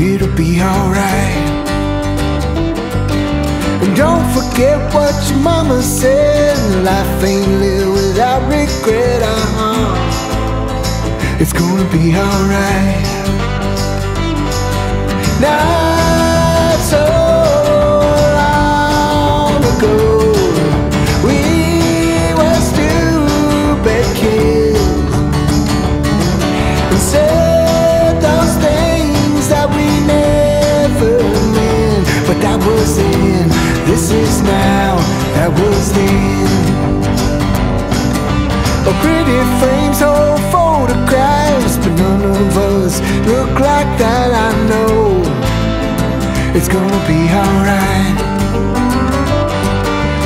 it'll be alright. And don't forget what your mama said, life ain't lived without regret, It's gonna be alright. Not so long ago, we were stupid kids and said those things that we never meant. But that was then, this is now, that was then. A pretty frame's whole photographs, but none of us look like that, I know. It's gonna be alright.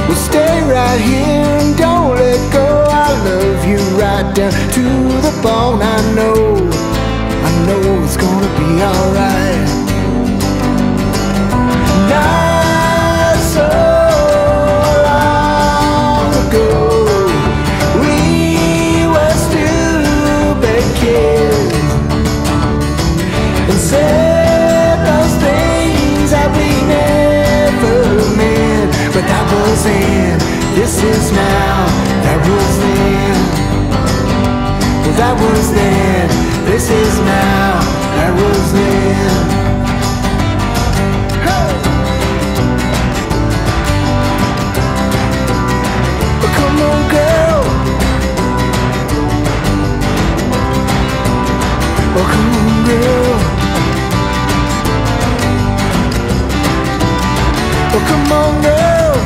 We'll stay right here and don't let go. I love you right down to the bone. I know it's gonna be alright. Not so long ago, we were stupid kids and said those things that we never meant. But that was then, this is now, that was then. Well, that was then, this is now, that was then. Hey! Oh, come on girl, oh come on girl, oh come on girl,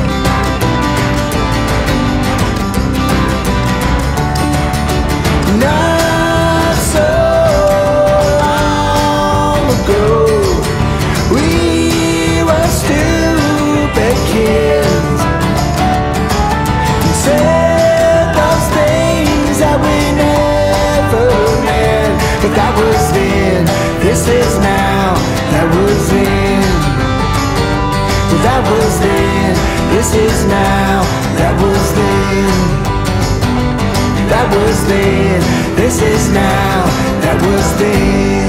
not so long ago, we were stupid kids and said those things that we never meant. But that was then, this is now, that was then. That was then, this is now, that was then. That was then, this is now, that was then.